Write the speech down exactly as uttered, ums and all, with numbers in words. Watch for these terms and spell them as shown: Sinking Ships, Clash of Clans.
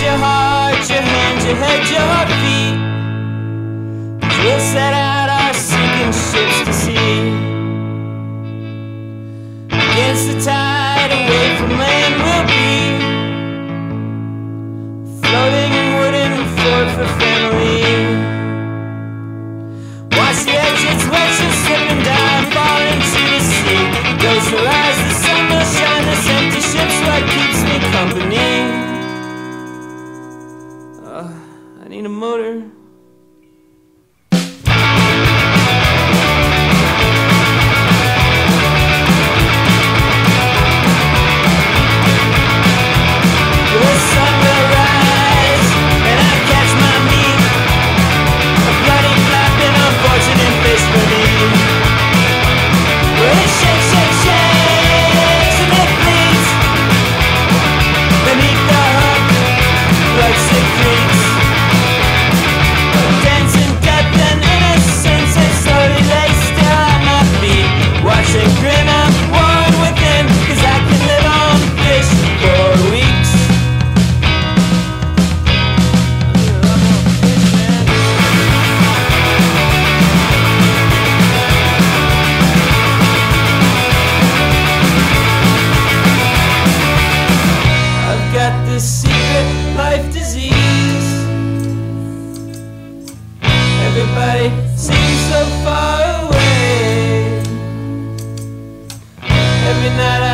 your heart, your hands, your head, your feet. We'll set out our sinking ships to sea. Against the tide, away from land we'll be, floating in wooden floor for family. Watch the exits, watch you slipping down, fall into the sea. Close your eyes, the sun will shine, this empty ship's what keeps me company. I need a motor. Everybody seems so far away. Every night I